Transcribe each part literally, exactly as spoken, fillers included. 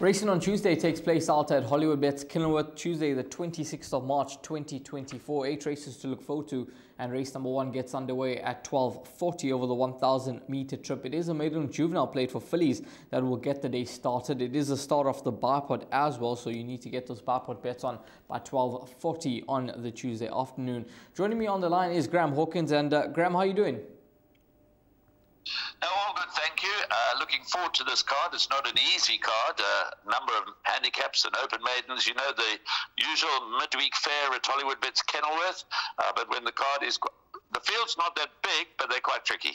Racing on Tuesday takes place out at Hollywoodbets Kenilworth, Tuesday the twenty-sixth of March twenty twenty-four. Eight races to look forward to, and race number one gets underway at twelve forty over the one thousand meter trip. It is a maiden juvenile plate for fillies that will get the day started. It is a start off the bipod as well, so you need to get those bipod bets on by twelve forty on the Tuesday afternoon. Joining me on the line is Graham Hawkins, and uh, Graham, how are you doing? No, all good, thank you. Uh, looking forward to this card. It's not an easy card. A uh, number of handicaps and open maidens. You know, the usual midweek fair at Hollywoodbets Kenilworth. Uh, but when the card is... The field's not that big, but they're quite tricky.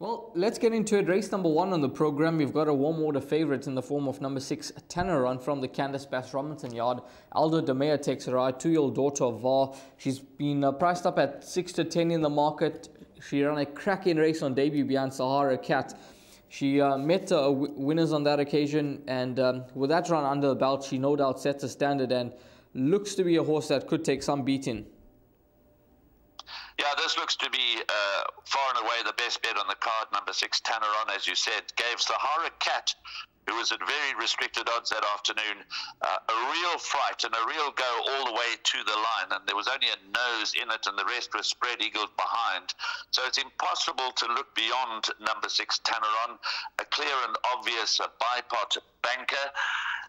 Well, let's get into it. Race number one on the program. We've got a warm order favourite in the form of number six, Tanner Run from the Candice Bass Robinson yard. Aldo Demea takes a ride, two-year-old daughter of V A R. She's been uh, priced up at six to ten in the market. She ran a cracking race on debut behind Sahara Cat. She uh, met uh, winners on that occasion, and um, with that run under the belt, she no doubt sets a standard and looks to be a horse that could take some beating. Yeah, this looks to be uh, far and away the best bet on the card. Number six, Tanneron, as you said, gave Sahara Cat, who was at very restricted odds that afternoon, uh, a real fright and a real go all the way to the line. And there was only a nose in it, and the rest was spread eagles behind. So it's impossible to look beyond number six, Tanneron, a clear and obvious uh, bipot banker.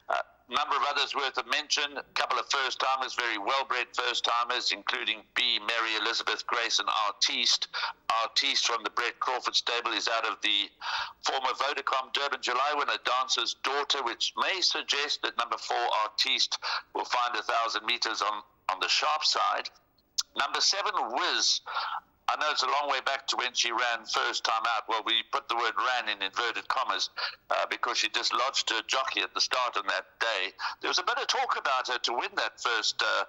Uh, number of others worth of mention, a couple of first-timers, very well-bred first-timers, including B, Mary Elizabeth Grace and Artiste. Artiste from the Brett Crawford stable is out of the former Vodacom Durban July winner, Dancer's Daughter, which may suggest that number four, Artiste, will find a thousand metres on, on the sharp side. Number seven, Wiz. I know it's a long way back to when she ran first time out. Well, we put the word ran in inverted commas uh, because she dislodged her jockey at the start on that day. There was a bit of talk about her to win that first uh,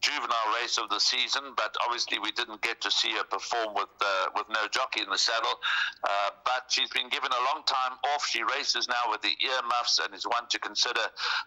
juvenile race of the season, but obviously we didn't get to see her perform with uh, with no jockey in the saddle. Uh, but she's been given a long time off. She races now with the earmuffs and is one to consider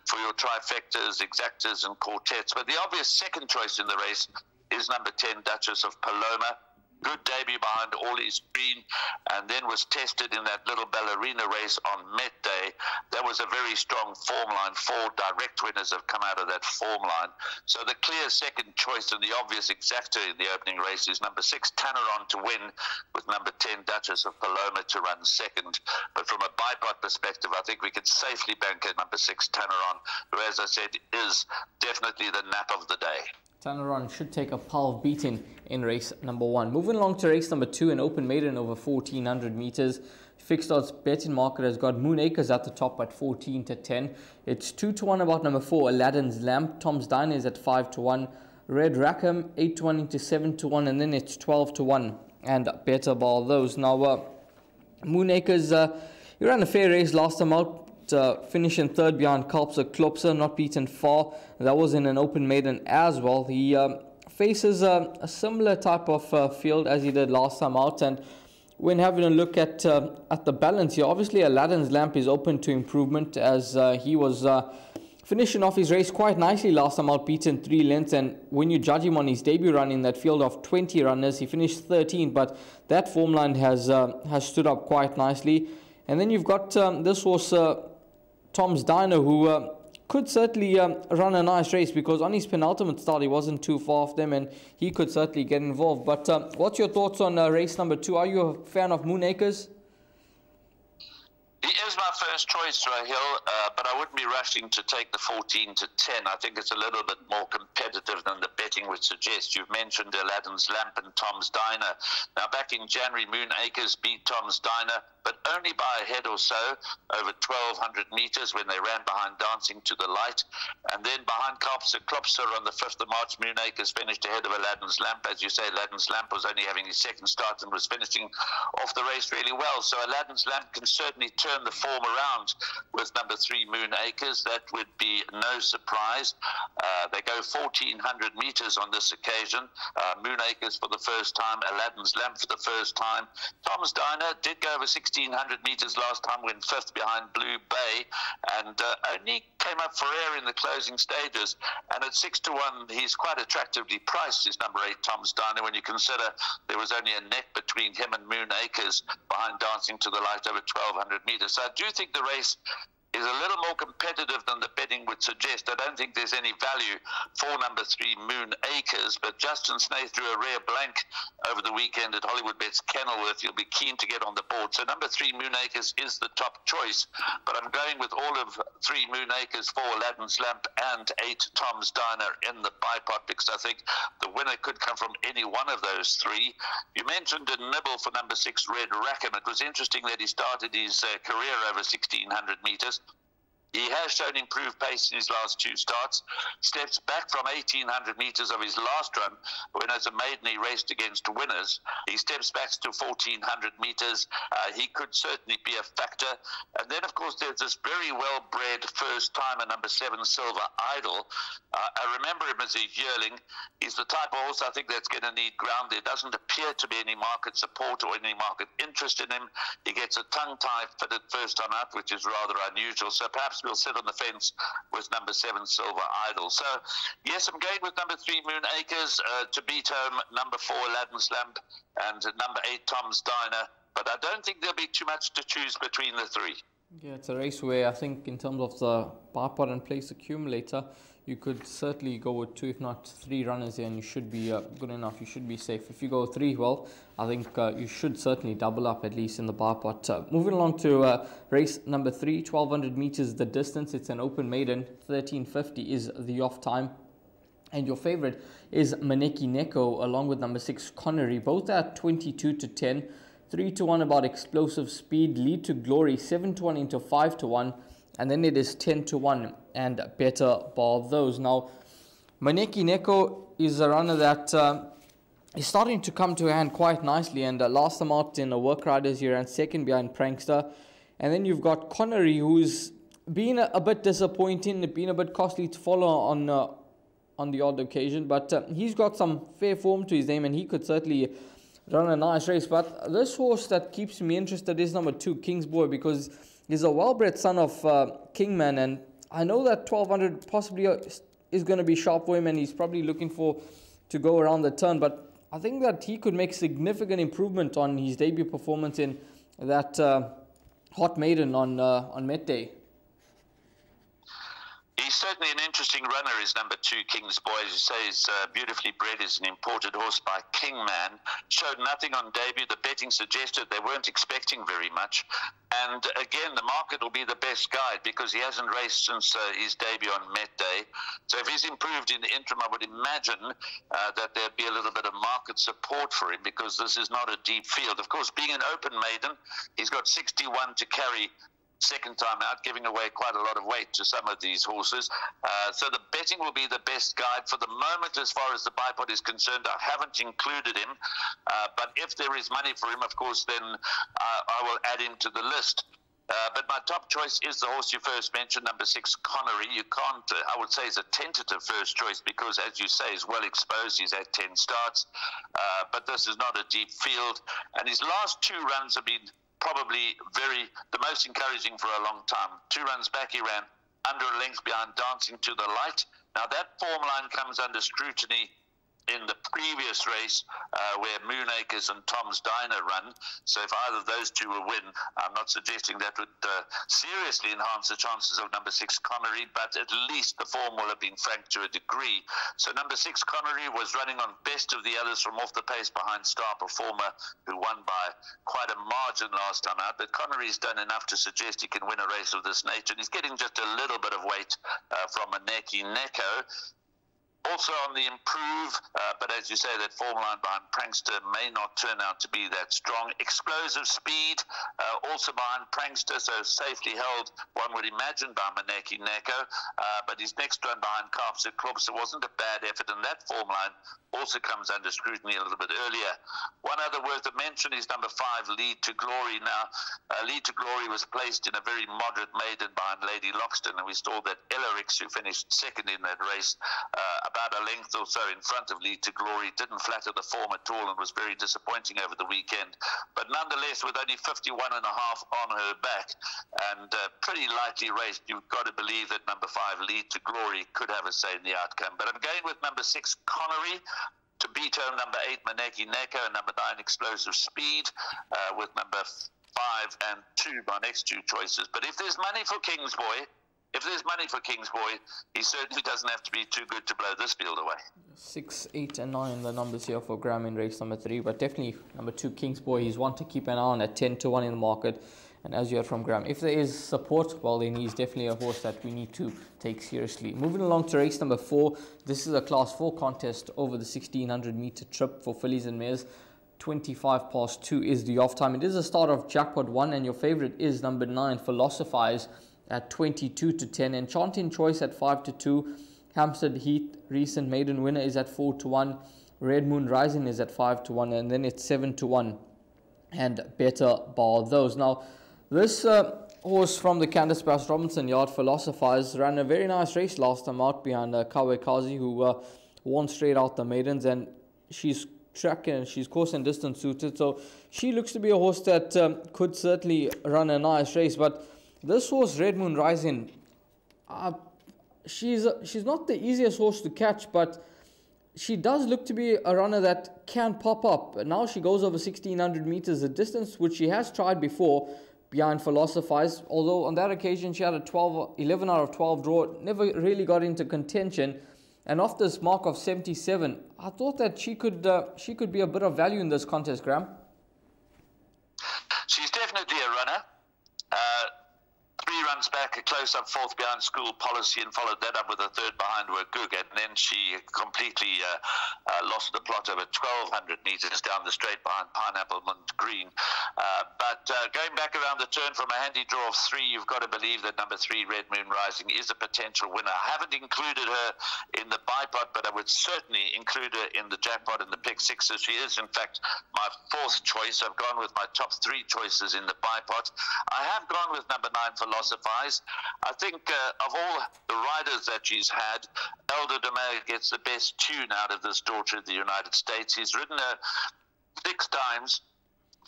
for your trifectas, exactas, and quartets. But the obvious second choice in the race is number ten, Duchess of Paloma. Good debut behind Orleys Green, and then was tested in that little ballerina race on Met Day. That was a very strong form line. Four direct winners have come out of that form line. So the clear second choice and the obvious exacta in the opening race is number six, Tanneron, to win, with number ten, Duchess of Paloma, to run second. But from a bipod perspective, I think we could safely bank at number six, Tanneron, who, as I said, is definitely the nap of the day. Tanneron should take a pile of beating in race number one. Moving along to race number two, an open maiden over fourteen hundred meters. Fixed odds betting market has got Moon Acres at the top at fourteen to ten. It's two to one about number four, Aladdin's Lamp. Tom's Diner is at five to one. Red Rackham, eight to one into seven to one, and then it's twelve to one. And better bar those. Now, uh, Moon Acres, uh, he ran a fair race last time out. Uh, finishing third behind Carpster Klopster, not beaten far. That was in an open maiden as well. He um, faces uh, a similar type of uh, field as he did last time out, and when having a look at uh, at the balance here, obviously Aladdin's Lamp is open to improvement, as uh, he was uh, finishing off his race quite nicely last time out, beaten three lengths, and when you judge him on his debut run in that field of twenty runners, he finished thirteenth, but that form line has, uh, has stood up quite nicely. And then you've got um, this horse, uh, Tom's Diner, who uh, could certainly um, run a nice race, because on his penultimate start he wasn't too far off them, and he could certainly get involved. But um, what's your thoughts on uh, race number two? Are you a fan of Moon Acres? He is my first choice, Rahil, uh, but I wouldn't be rushing to take the fourteen to ten. I think it's a little bit more competitive than the betting would suggest. You've mentioned Aladdin's Lamp and Tom's Diner. Now, back in January, Moon Acres beat Tom's Diner, but only by a head or so, over twelve hundred metres, when they ran behind Dancing to the Light. And then behind Carpster Klopster on the fifth of March, Moon Acres finished ahead of Aladdin's Lamp. As you say, Aladdin's Lamp was only having his second start and was finishing off the race really well. So Aladdin's Lamp can certainly turn the form around with number three, Moon Acres. That would be no surprise. Uh, they go fourteen hundred metres on this occasion. Uh, Moon Acres for the first time, Aladdin's Lamp for the first time. Tom's Diner did go over sixteen hundred metres last time, went fifth behind Blue Bay, and uh, only came up for air in the closing stages. And at six to one, he's quite attractively priced, his number eight, Tom's Diner, when you consider there was only a neck between him and Moon Acres behind Dancing to the Light over twelve hundred metres. So I do think the race is a little more competitive than the betting would suggest. I don't think there's any value for number three, Moon Acres, but Justin Snaith drew a rare blank over the weekend at Hollywoodbets Kenilworth. You'll be keen to get on the board. So number three, Moon Acres, is the top choice, but I'm going with all of three, Moon Acres, four, Aladdin's Lamp, and eight, Tom's Diner in the bipod, because I think the winner could come from any one of those three. You mentioned a nibble for number six, Red Rackham. It was interesting that he started his uh, career over sixteen hundred metres. He has shown improved pace in his last two starts, steps back from eighteen hundred metres of his last run, when as a maiden he raced against winners. He steps back to fourteen hundred metres. Uh, he could certainly be a factor. And then, of course, there's this very well-bred first-timer, number seven, Silver Idol. Uh, I remember him as a yearling. He's the type of horse I think that's going to need ground. There doesn't appear to be any market support or any market interest in him. He gets a tongue-tie fitted first time out, which is rather unusual. So perhaps we'll sit on the fence with number seven, Silver Idol. So, yes, I'm going with number three, Moon Acres, uh, to beat home number four, Aladdin's Lamp, and number eight, Tom's Diner. But I don't think there'll be too much to choose between the three. Yeah, it's a race where I think in terms of the bar pot and place accumulator, you could certainly go with two, if not three runners here, and you should be uh, good enough. You should be safe. If you go three, well, I think uh, you should certainly double up, at least in the bar pot. Uh, moving along to uh, race number three, twelve hundred metres the distance. It's an open maiden. thirteen fifty is the off time. And your favourite is Maneki Neko, along with number six, Connery. Both at twenty-two to ten. three to one about explosive speed. Lead to Glory, seven to one into five to one. And then it is ten to one and better bar those. Now, Maneki Neko is a runner that uh, is starting to come to hand quite nicely. And uh, last time out in the Work Riders, he ran second behind Prankster. And then you've got Connery, who's been a, a bit disappointing, been a bit costly to follow on, uh, on the odd occasion. But uh, he's got some fair form to his name, and he could certainly run a nice race. But this horse that keeps me interested is number two, King's Boy, because he's a well-bred son of uh, Kingman, and I know that twelve hundred possibly is going to be sharp for him, and he's probably looking for to go around the turn. But I think that he could make significant improvement on his debut performance in that uh, hot maiden on uh, on Met Day. He's certainly an interesting runner, is number two, King's Boy. As you say, he's uh, beautifully bred. Is an imported horse by Kingman. Showed nothing on debut. The betting suggested they weren't expecting very much. And again, the market will be the best guide, because he hasn't raced since uh, his debut on Met Day. So if he's improved in the interim, I would imagine uh, that there'd be a little bit of market support for him, because this is not a deep field. Of course, being an open maiden, he's got sixty-one to carry second time out, giving away quite a lot of weight to some of these horses. Uh, so the betting will be the best guide. For the moment, as far as the bipod is concerned, I haven't included him. Uh, but if there is money for him, of course, then uh, I will add him to the list. Uh, but my top choice is the horse you first mentioned, number six, Connery. You can't, uh, I would say, is a tentative first choice, because, as you say, he's well exposed. He's had ten starts. Uh, but this is not a deep field. And his last two runs have been probably very, the most encouraging for a long time. Two runs back, he ran under a length behind Dancing to the Light. Now, that form line comes under scrutiny in the previous race uh, where Moon Acres and Tom's Diner run. So if either of those two will win, I'm not suggesting that would uh, seriously enhance the chances of number six, Connery, but at least the form will have been franked to a degree. So number six, Connery, was running on best of the others from off the pace behind Star Performer, who won by quite a margin last time out. But Connery's done enough to suggest he can win a race of this nature. And he's getting just a little bit of weight uh, from Maneki Neko. Also on the improve, uh, but as you say, that form line behind Prankster may not turn out to be that strong. Explosive speed, uh, also behind Prankster, so safely held, one would imagine, by Maneki Neko. Uh, but his next run behind Carp's Eclipse, it wasn't a bad effort, and that form line also comes under scrutiny a little bit earlier. One other worth of mention is number five, Lead to Glory. Now, uh, Lead to Glory was placed in a very moderate maiden behind Lady Loxton, and we saw that Ellerix, who finished second in that race, uh, about a length or so in front of Lead to Glory, didn't flatter the form at all and was very disappointing over the weekend. But nonetheless, with only fifty-one and a half on her back and uh, pretty lightly raced, you've got to believe that number five, Lead to Glory, could have a say in the outcome. But I'm going with number six, Connery, to beat home number eight, Maneki Neko, and number nine, Explosive Speed, uh, with number five and two, my next two choices. But if there's money for Kingsboy, if there's money for Kingsboy, he certainly doesn't have to be too good to blow this field away. Six, eight, and nine, the numbers here for Graham in race number three. But definitely, number two, Kingsboy, he's one to keep an eye on at ten to one in the market. And as you heard from Graham, if there is support, well, then he's definitely a horse that we need to take seriously. Moving along to race number four. This is a class four contest over the sixteen hundred meter trip for fillies and mares. twenty-five past two is the off time. It is a start of jackpot one, and your favorite is number nine, Philosophize, at twenty-two to ten. Enchanting Choice at five to two. Hampstead Heath, recent maiden winner, is at four to one. Red Moon Rising is at five to one, and then it's seven to one. And Better Bar Those. Now, this uh, horse from the Candice Bass Robinson yard, Philosophize, ran a very nice race last time out behind uh, Kawekazi, who uh, won straight out the maidens, and she's track and she's course and distance suited, so she looks to be a horse that um, could certainly run a nice race. But this horse, Red Moon Rising, uh, she's uh, she's not the easiest horse to catch, but she does look to be a runner that can pop up. Now she goes over sixteen hundred meters, a distance which she has tried before behind Philosophize, although on that occasion she had a eleven out of twelve draw, never really got into contention. And off this mark of seventy-seven, I thought that she could uh, she could be a bit of value in this contest, Graham. She's definitely a runner. Uh, three runs back, a close-up fourth behind School Policy, and followed that up with a third behind Where Guga. And then she completely uh, uh, lost the plot over twelve hundred metres down the straight behind Pineapple Munt Green. Uh, but uh, going back around the turn from a handy draw of three, you've got to believe that number three, Red Moon Rising, is a potential winner. I haven't included her in the bipod, but I would certainly include her in the jackpot in the pick sixes. She is, in fact, my fourth choice. I've gone with my top three choices in the bipod. I have gone with number nine, Philosophize. I think uh, of all the riders that she's had, Elder Demay gets the best tune out of this daughter of the United States. He's ridden her six times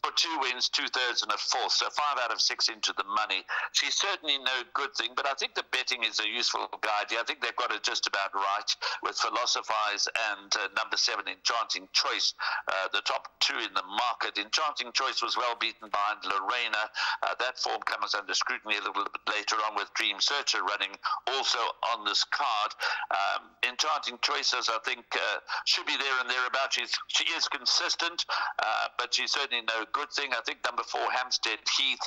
for two wins, two-thirds and a fourth, so five out of six into the money. She's certainly no good thing, but I think the betting is a useful guide here. I think they've got it just about right with Philosophize and uh, number seven, Enchanting Choice, uh, the top two in the market. Enchanting Choice was well beaten behind Lorena. Uh, that form comes under scrutiny a little bit later on with Dream Searcher running also on this card. Um, Enchanting Choices, I think, uh, should be there and thereabouts. She's, she is consistent, uh, but she's certainly no good thing. I think number four, Hampstead Heath,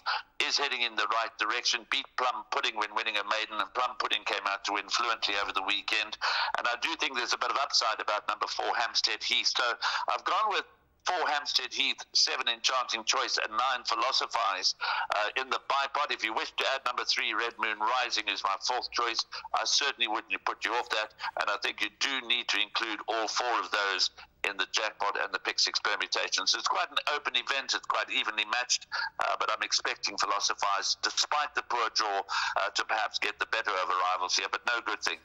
is heading in the right direction. Beat Plum Pudding when winning a maiden, and Plum Pudding came out to win fluently over the weekend. And I do think there's a bit of upside about number four, Hampstead Heath. So I've gone with four, Hampstead Heath, seven, Enchanting Choice, and nine, Philosophize uh, in the bipod. If you wish to add number three, Red Moon Rising is my fourth choice. I certainly wouldn't put you off that, and I think you do need to include all four of those in the jackpot and the pick six permutations. It's quite an open event. It's quite evenly matched, uh, but I'm expecting Philosophize, despite the poor draw, uh, to perhaps get the better over rivals here, but no good thing.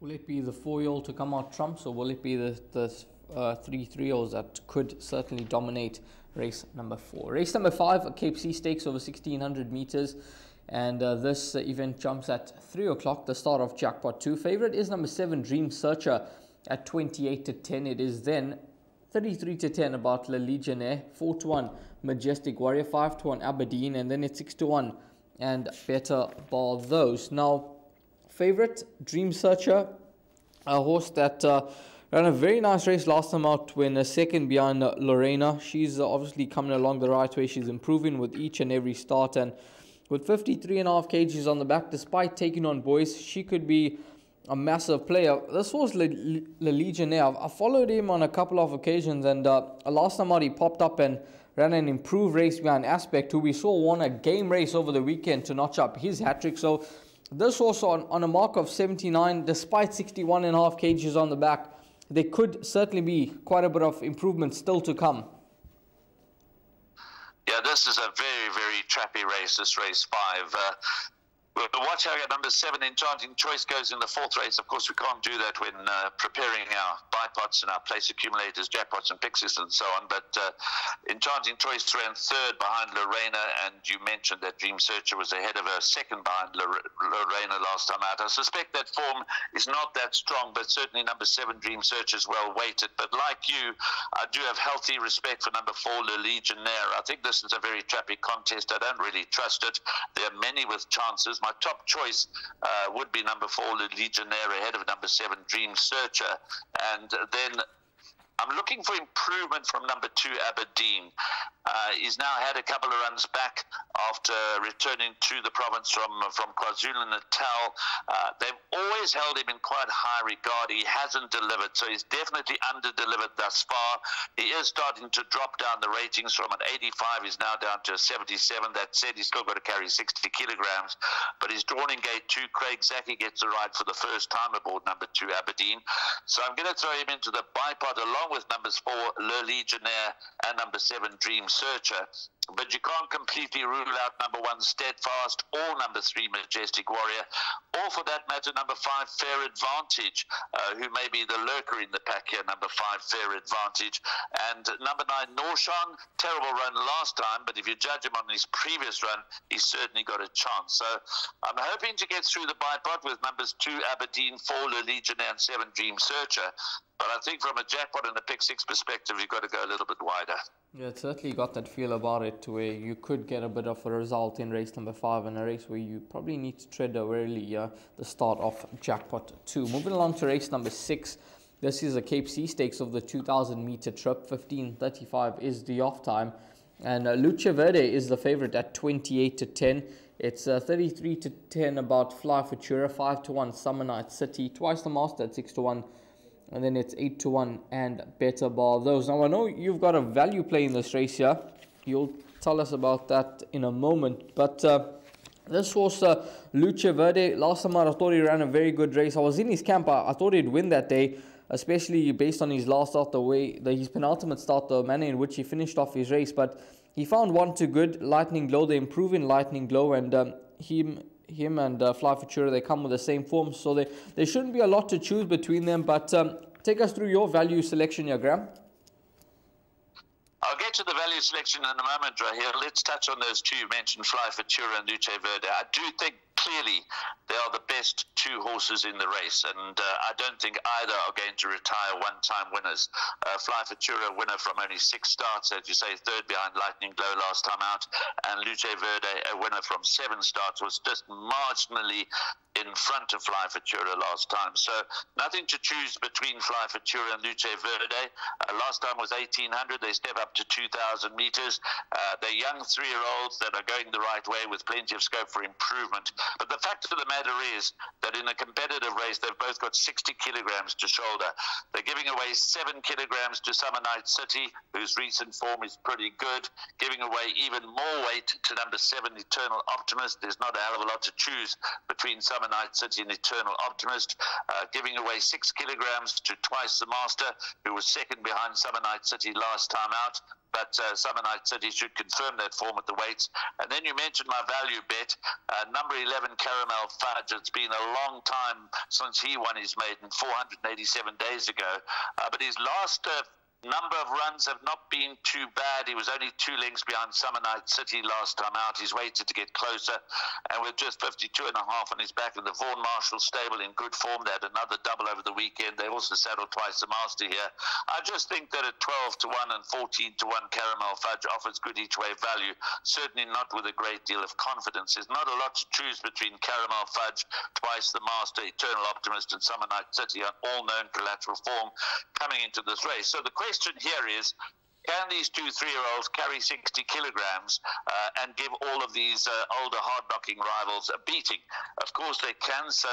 Will it be the four-year-old to come out trumps, or will it be the, the uh, three three-year-olds that could certainly dominate race number four? Race number five, Cape Sea Stakes over sixteen hundred meters, and uh, this uh, event jumps at three o'clock, the start of jackpot two. Favorite is number seven, Dream Searcher, at twenty-eight to ten. It is then thirty-three to ten about La Legionnaire, four to one Majestic Warrior, five to one Aberdeen, and then it's six to one and Better Bar Those. Now, favorite Dream Searcher, a horse that uh, ran a very nice race last time out when a second behind uh, Lorena. She's uh, obviously coming along the right way. She's improving with each and every start, and with fifty-three and a half kgs on the back, despite taking on boys, she could be a massive player. This horse, Le, Le, Le Legionnaire, I followed him on a couple of occasions, and uh, last time out he popped up and ran an improved race behind Aspect, who we saw won a game race over the weekend to notch up his hat-trick. So this horse on, on a mark of seventy-nine, despite sixty-one and a half kgs on the back, there could certainly be quite a bit of improvement still to come. Yeah, this is a very, very trappy race, this race five. Uh, Well, watch out at number seven, Enchanting Choice, goes in the fourth race. Of course, we can't do that when uh, preparing our buy pots and our place accumulators, jackpots and pixies and so on. But uh, Enchanting Choice ran third behind Lorena, and you mentioned that Dream Searcher was ahead of her, second behind L Lorena last time out. I suspect that form is not that strong, but certainly number seven, Dream Searcher, is well weighted. But like you, I do have healthy respect for number four, Le Legionnaire. I think this is a very trappy contest. I don't really trust it. There are many with chances. My top choice uh, would be number four, Le Legionnaire, ahead of number seven, Dream Searcher. And then I'm looking for improvement from number two, Aberdeen. Uh, he's now had a couple of runs back after returning to the province from from KwaZulu-Natal. Uh, they've always held him in quite high regard. He hasn't delivered, so he's definitely under-delivered thus far. He is starting to drop down the ratings from an eighty-five. He's now down to a seventy-seven. That said, he's still got to carry sixty kilograms, but he's drawn in gate two. Craig Zaki gets the ride for the first time aboard number two, Aberdeen. So I'm going to throw him into the bipod along with numbers four, Le Legionnaire, and number seven, Dream Searcher. But you can't completely rule out number one, Steadfast, or number three, Majestic Warrior, or for that matter, number five, Fair Advantage, uh, who may be the lurker in the pack here, number five, Fair Advantage. And number nine, Norshan, terrible run last time, but if you judge him on his previous run, he's certainly got a chance. So I'm hoping to get through the bipod with numbers two, Aberdeen, four, Le Legionnaire, and seven, Dream Searcher. But I think from a jackpot and a pick six perspective, you've got to go a little bit wider. Yeah, it's certainly got that feel about it to where you could get a bit of a result in race number five, and a race where you probably need to tread warily uh, the start of jackpot two. Moving along to race number six. This is a Cape Sea Stakes of the two thousand meter trip. fifteen thirty-five is the off time, and uh, Lucha Verde is the favorite at twenty-eight to ten. It's uh, thirty-three to ten about Fly Futura, five to one Summer Night City, twice the master at six to one. And then it's eight to one and Better Bar Those. Now, I know you've got a value play in this race here. You'll tell us about that in a moment. But uh, this horse, uh, Lucha Verde, last time I thought he ran a very good race. I was in his camp. I, I thought he'd win that day, especially based on his last start, the way, the, his penultimate start, the manner in which he finished off his race. But he found one to good, Lightning Glow. They improve in Lightning Glow, and um, him... him and uh, Fly Futura, they come with the same form, so they there shouldn't be a lot to choose between them. But um, take us through your value selection here, Graham. I'll get to the value selection in a moment right here. Let's touch on those two you mentioned, Fly Futura and Lucha Verde. I do think clearly they are the best two horses in the race, and uh, I don't think either are going to retire one-time winners. Uh, Fly Futura, winner from only six starts, as you say, third behind Lightning Glow last time out, and Luce Verde, a winner from seven starts, was just marginally in front of Fly Futura last time. So nothing to choose between Fly Futura and Luce Verde. Uh, last time was eighteen hundred. They step up to two thousand meters. Uh, they're young three-year-olds that are going the right way with plenty of scope for improvement. But the fact of the matter is that in a competitive race, they've both got sixty kilograms to shoulder. They're giving away seven kilograms to Summer Night City, whose recent form is pretty good, giving away even more weight to number seven, Eternal Optimist. There's not a hell of a lot to choose between Summer Night City and Eternal Optimist. Uh, giving away six kilograms to Twice the Master, who was second behind Summer Night City last time out. But uh, Summer Night City should confirm that form at the weights. And then you mentioned my value bet, uh, number eleven, Caramel Fudge. It's been a long time since he won his maiden, four hundred eighty-seven days ago. Uh, but his last uh, number of runs have not been too bad. He was only two lengths behind Summer Night City last time out. He's waited to get closer, and with just fifty-two and a half on his back, and the Vaughan Marshall stable in good form. They had another double over the weekend. They also saddled Twice the Master here. I just think that at twelve to one and fourteen to one, Caramel Fudge offers good each way value, certainly not with a great deal of confidence. There's not a lot to choose between Caramel Fudge, Twice the Master, Eternal Optimist, and Summer Night City on all known collateral form coming into this race. So the question The question here is, can these two three-year-olds carry sixty kilograms uh, and give all of these uh, older, hard-knocking rivals a beating? Of course they can, so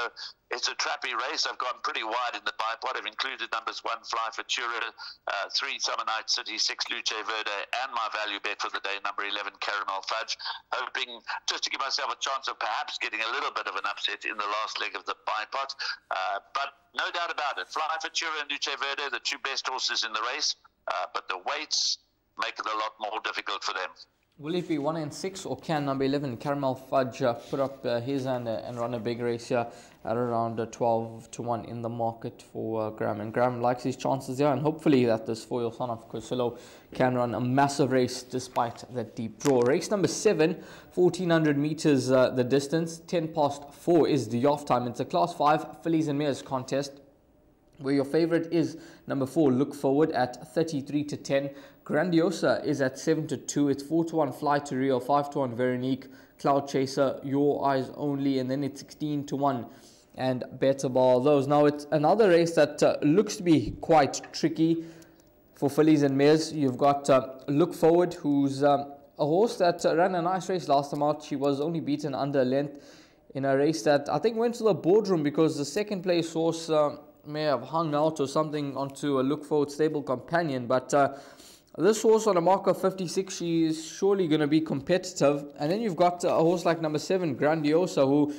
it's a trappy race. I've gone pretty wide in the bipod. I've included numbers one, Fly Futura, uh, three, Summer Night City, six, Luce Verde, and my value bet for the day, number eleven, Caramel Fudge, hoping just to give myself a chance of perhaps getting a little bit of an upset in the last leg of the bipod. Uh, but no doubt about it, Fly Futura and Luce Verde, the two best horses in the race, uh, but the weights make it a lot more difficult for them. Will it be one and six, or can number eleven Caramel Fudge uh, put up uh, his hand uh, and run a big race here at around uh, twelve to one in the market for uh, Graham? And Graham likes his chances here, and hopefully that this four-year son of Cusillo can run a massive race despite that deep draw. Race number seven, fourteen hundred meters uh, the distance, ten past four is the off time. It's a class five fillies and mares contest, where your favorite is number four, Look Forward, at thirty-three to ten. Grandiosa is at seven to two. It's four to one, Fly to Rio, five to one, Veronique, Cloud Chaser, Your Eyes Only, and then it's sixteen to one and Better Bar Those. Now, it's another race that uh, looks to be quite tricky for fillies and mares. You've got uh, Look Forward, who's um, a horse that uh, ran a nice race last time out. She was only beaten under length in a race that I think went to the boardroom because the second place horse Uh, may have hung out or something onto a Look Forward stable companion. But uh, this horse on a marker fifty-six, she is surely going to be competitive. And then you've got a horse like number seven, Grandiosa, who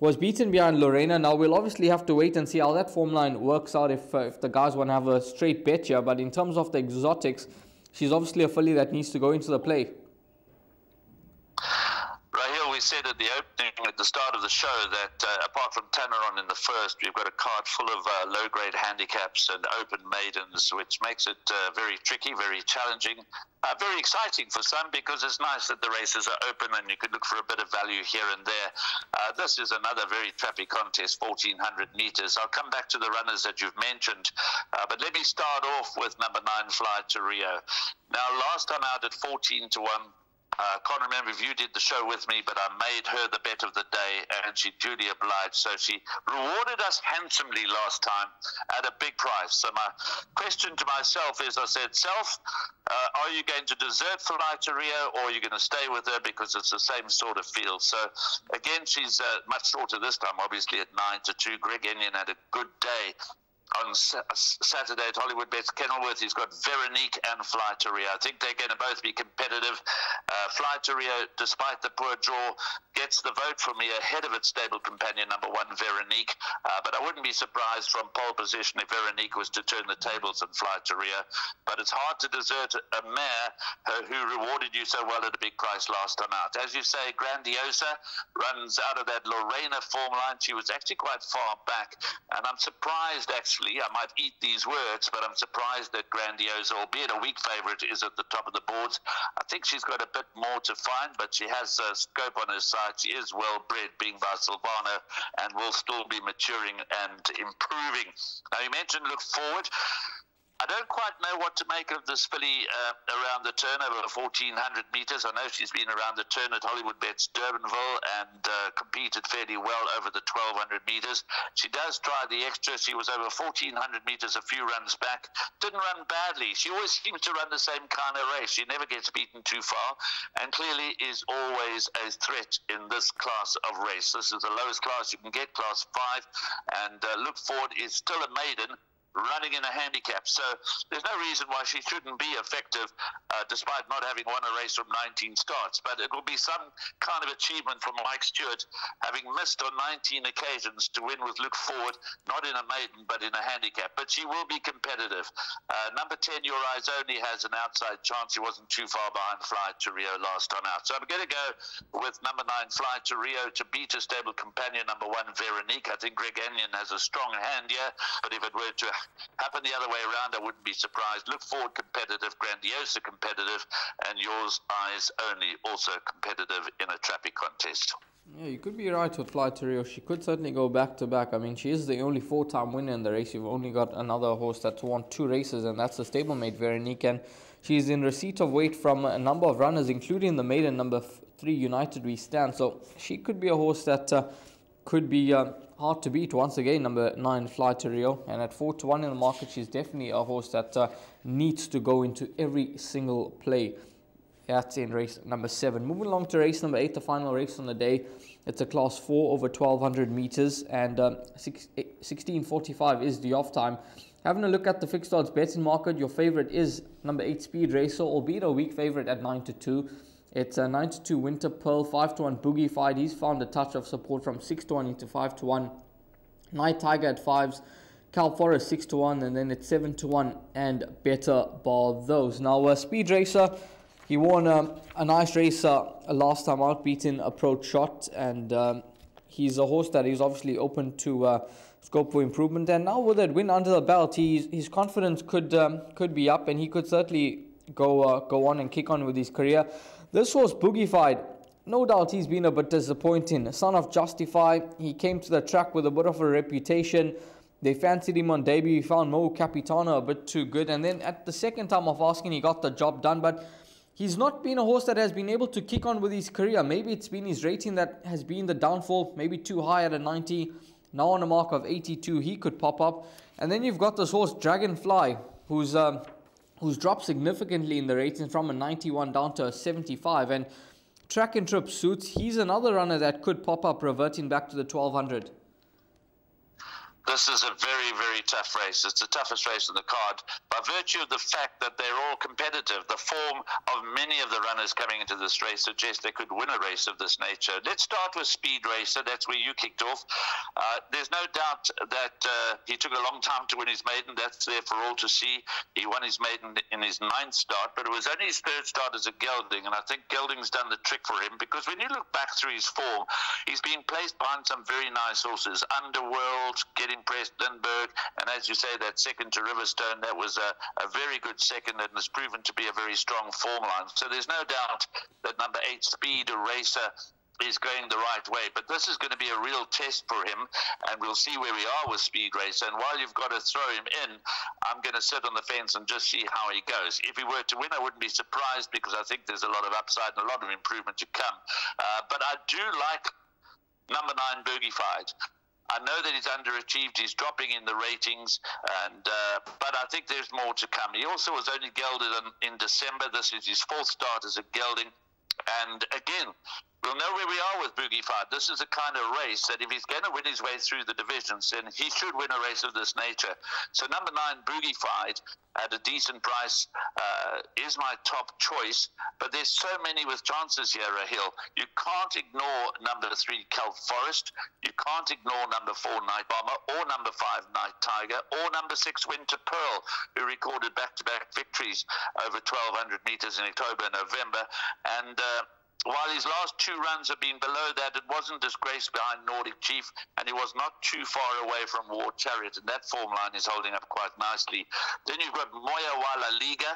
was beaten behind Lorena. Now, we'll obviously have to wait and see how that form line works out if, uh, if the guys want to have a straight bet here. But in terms of the exotics, she's obviously a filly that needs to go into the play. Said at the opening, at the start of the show, that uh, apart from Tanneron in the first, we've got a card full of uh, low-grade handicaps and open maidens, which makes it uh, very tricky, very challenging, uh, very exciting for some, because it's nice that the races are open and you could look for a bit of value here and there. Uh, this is another very trappy contest, fourteen hundred meters. I'll come back to the runners that you've mentioned, uh, but let me start off with number nine, Fly to Rio. Now, last time out at fourteen to one, I uh, can't remember if you did the show with me, but I made her the bet of the day, and she duly obliged. So she rewarded us handsomely last time at a big price. So my question to myself is, I said, self, uh, are you going to desert Fly to Rio, or are you going to stay with her, because it's the same sort of field? So, again, she's uh, much shorter this time, obviously, at nine to two. Greg Enion had a good day on Saturday at Hollywoodbets Kenilworth. He's got Veronique and Fly to Rio. I think they're going to both be competitive. Uh, Fly to Rio, despite the poor draw, gets the vote from me ahead of its stable companion, number one, Veronique. Uh, but I wouldn't be surprised from pole position if Veronique was to turn the tables and Fly to Rio. But it's hard to desert a mare uh, who rewarded you so well at a big price last time out. As you say, Grandiosa runs out of that Lorena form line. She was actually quite far back, and I'm surprised, actually, I might eat these words, but I'm surprised that Grandiosa, albeit a weak favourite, is at the top of the boards. I think she's got a bit more to find, but she has a scope on her side. She is well-bred, being by Silvano, and will still be maturing and improving. Now, you mentioned Look Forward. I don't quite know what to make of this filly uh, around the turn over fourteen hundred metres. I know she's been around the turn at Hollywoodbets Durbanville and uh, competed fairly well over the twelve hundred metres. She does try the extra. She was over fourteen hundred metres a few runs back. Didn't run badly. She always seems to run the same kind of race. She never gets beaten too far, and clearly is always a threat in this class of race. This is the lowest class you can get, class five, and uh, Look Forward is still a maiden running in a handicap, so there's no reason why she shouldn't be effective, uh, despite not having won a race from nineteen starts. But it will be some kind of achievement from Mike Stewart, having missed on nineteen occasions, to win with Look Forward, not in a maiden but in a handicap. But she will be competitive. Uh, number ten, Your Eyes Only, has an outside chance. She wasn't too far behind Fly to Rio last time out, so I'm going to go with number nine, Fly to Rio, to beat a stable companion, number one, Veronique. I think Greg Enion has a strong hand here, but if it were to happen the other way around, I wouldn't be surprised. Look Forward competitive, Grandiosa competitive, and Yours Eyes Only also competitive in a trappy contest. Yeah, you could be right with Fly to Rio. She could certainly go back to back. I mean, she is the only four-time winner in the race. You've only got another horse that's won two races, and that's the stablemate Veronique, and she's in receipt of weight from a number of runners, including the maiden number three, United We Stand. So she could be a horse that uh, could be uh, hard to beat once again, number nine, Fly to Rio. And at four to one in the market, she's definitely a horse that uh, needs to go into every single play. That's in race number seven. Moving along to race number eight, the final race on the day. It's a class four over twelve hundred meters, and um, sixteen forty-five is the off time. Having a look at the fixed odds betting market, your favorite is number eight, Speed Racer, albeit a weak favorite at nine to two. It's a nine to two Winter Pearl, five to one Boogie Fight. He's found a touch of support from six to one into five to one. Night Tiger at fives, Cal Forest six to one, and then it's seven to one and Better Bar Those. Now, uh, Speed Racer He won um, a nice race uh, last time out, beating Approach Shot, and um, he's a horse that is obviously open to uh, scope for improvement. And now with that win under the belt, he's, his confidence could um, could be up, and he could certainly go uh, go on and kick on with his career. This horse, Boogified, no doubt he's been a bit disappointing. Son of Justify, he came to the track with a bit of a reputation. They fancied him on debut. He found Mo Capitano a bit too good, and then at the second time of asking, he got the job done. But he's not been a horse that has been able to kick on with his career. Maybe it's been his rating that has been the downfall, maybe too high at a ninety. Now on a mark of eighty-two, he could pop up. And then you've got this horse, Dragonfly, who's um, who's dropped significantly in the ratings from a ninety-one down to a seventy-five. And Track and Trip Suits, he's another runner that could pop up, reverting back to the twelve hundred. This is a very, very tough race. It's the toughest race on the card by virtue of the fact that they're all competitive. The form of many of the runners coming into this race suggests they could win a race of this nature. Let's start with Speed Racer. That's where you kicked off. Uh, there's no doubt that uh, he took a long time to win his maiden. That's there for all to see. He won his maiden in his ninth start, but it was only his third start as a gelding, and I think gelding's done the trick for him, because when you look back through his form, he's been placed behind some very nice horses. Underworld, Getting Impressed, Lindbergh, and as you say, that second to Riverstone, that was a, a very good second and has proven to be a very strong form line. So there's no doubt that number eight, Speed Racer, is going the right way. But this is going to be a real test for him, and we'll see where we are with Speed Racer. And while you've got to throw him in, I'm going to sit on the fence and just see how he goes. If he were to win, I wouldn't be surprised, because I think there's a lot of upside and a lot of improvement to come. Uh, but I do like number nine, Boogified. I know that he's underachieved, he's dropping in the ratings, and uh, but I think there's more to come. He also was only gelded in, in December. This is his fourth start as a gelding. And again, we'll know where we are with Boogified. This is the kind of race that if he's going to win his way through the divisions, then he should win a race of this nature. So number nine, Boogified, at a decent price, uh, is my top choice. But there's so many with chances here, Rahil. You can't ignore number three, Kelp Forest. You can't ignore number four, Night Bomber, or number five, Night Tiger, or number six, Winter Pearl, who recorded back-to-back victories over twelve hundred metres in October and November. And Uh, While his last two runs have been below that, it wasn't disgraced behind Nordic Chief, and he was not too far away from War Chariot, and that form line is holding up quite nicely. Then you've got Moyawala Liga,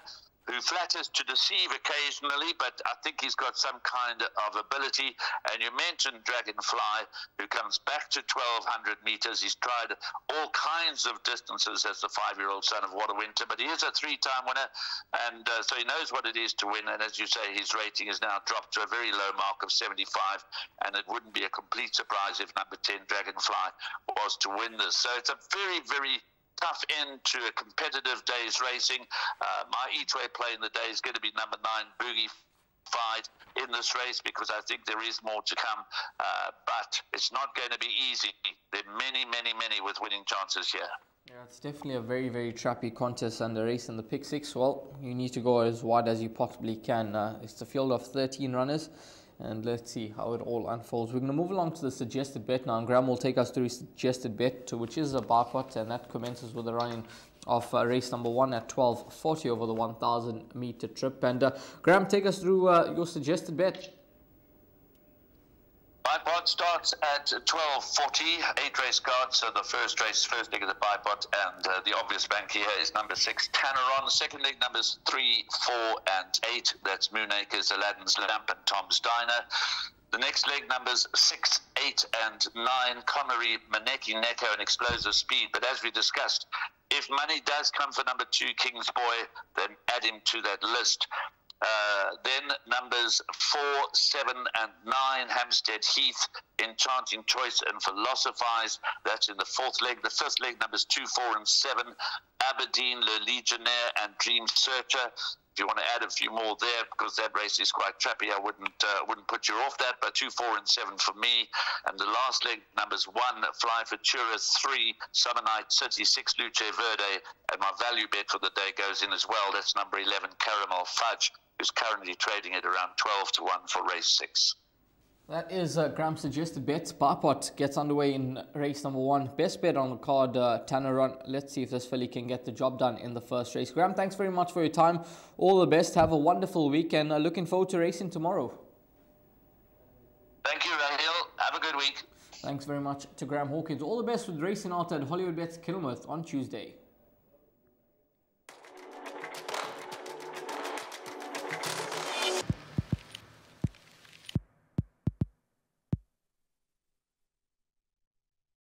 who flatters to deceive occasionally, but I think he's got some kind of ability. And you mentioned Dragonfly, who comes back to twelve hundred metres. He's tried all kinds of distances as the five-year-old son of Waterwinter, but he is a three-time winner, and uh, so he knows what it is to win. And as you say, his rating is now dropped to a very low mark of seventy-five, and it wouldn't be a complete surprise if number ten, Dragonfly, was to win this. So it's a very, very tough end to a competitive day's racing. Uh, my each-way play in the day is going to be number nine, Boogified, in this race, because I think there is more to come. Uh, but it's not going to be easy. There are many, many, many with winning chances here. Yeah, it's definitely a very, very trappy contest, and the race in the pick six, well, you need to go as wide as you possibly can. Uh, it's a field of thirteen runners, and let's see how it all unfolds. We're going to move along to the suggested bet now, and Graham will take us through his suggested bet, which is a bar pot, and that commences with a run of uh, race number one at twelve forty over the one thousand meter trip. And uh, Graham, take us through uh, your suggested bet. Buy pot starts at twelve forty, eight race cards. So the first race, first leg of the buy pot, and uh, the obvious bank here is number six, Tanneron. Second leg, numbers three, four, and eight. That's Moonacres, Aladdin's Lamp, and Tom's Diner. The next leg, numbers six, eight, and nine, Connery, Maneki, Neko, and Explosive Speed. But as we discussed, if money does come for number two, King's Boy, then add him to that list. Uh, then numbers four, seven, and nine, Hampstead Heath, Enchanting Choice, and Philosophize. That's in the fourth leg. The fifth leg, numbers two, four, and seven, Aberdeen, Le Legionnaire, and Dream Searcher. If you want to add a few more there, because that race is quite trappy, I wouldn't uh, wouldn't put you off that. But two, four, and seven for me. And the last leg, numbers one, Fly Futura, three, Summer Night City, six, Luce Verde. And my value bet for the day goes in as well. That's number eleven, Caramel Fudge, who's currently trading at around twelve to one for race six. That is uh, Graham's suggested bets. Barpot gets underway in race number one. Best bet on the card, uh, Tanneron. Let's see if this filly can get the job done in the first race. Graham, thanks very much for your time. All the best. Have a wonderful weekend. Uh, looking forward to racing tomorrow. Thank you, Rangel. Have a good week. Thanks very much to Graham Hawkins. All the best with racing out at Hollywoodbets Kenilworth on Tuesday.